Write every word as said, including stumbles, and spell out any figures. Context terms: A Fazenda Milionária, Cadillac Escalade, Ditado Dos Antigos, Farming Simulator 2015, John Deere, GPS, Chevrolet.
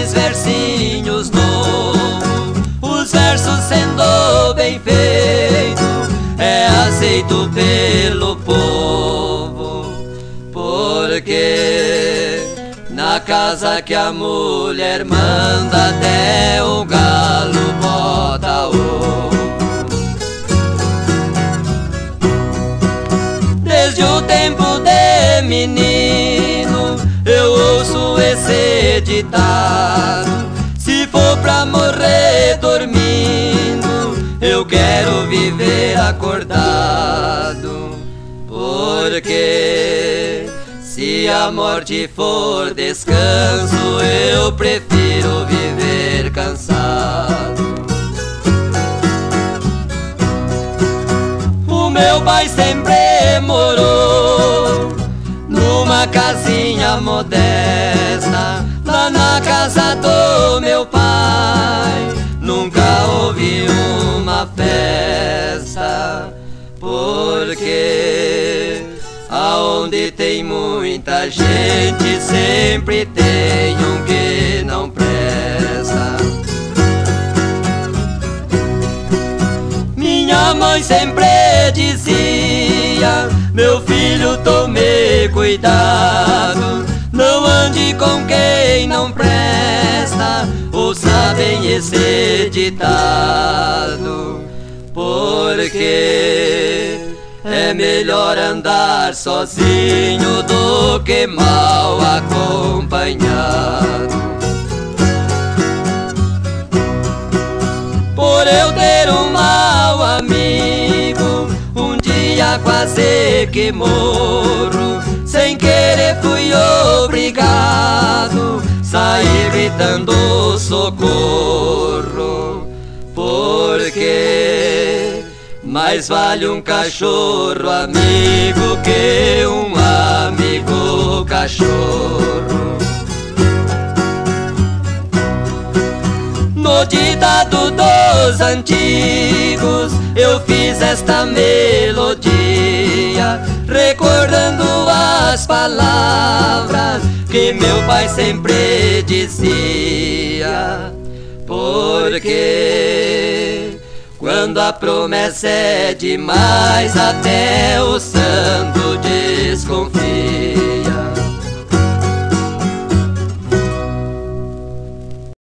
esses versinhos novos, os versos sendo bem feitos, é aceito pelo povo, porque na casa que a mulher manda até o galo bota ovo. Desde o tempo de menino eu ouço esse ditado: se for pra morrer dormindo, eu quero viver acordado. Porque se a morte for descanso, eu prefiro viver cansado. O meu pai sempre morou numa casinha modesta, lá na casa do meu pai nunca houve uma festa, porque aonde tem muita gente sempre tem um que não presta. Minha mãe sempre dizia: meu filho, tome cuidado, não ande com quem não presta, ouça bem esse ditado, porque é melhor andar sozinho do que mal acompanhado. Por eu ter um mau amigo, um dia quase que morro, sem querer fui obrigado sair gritando socorro, porque mais vale um cachorro amigo que um amigo cachorro. No ditado dos antigos eu fiz esta melodia, recordando as palavras que meu pai sempre dizia, porque quando a promessa é demais até o santo desconfia.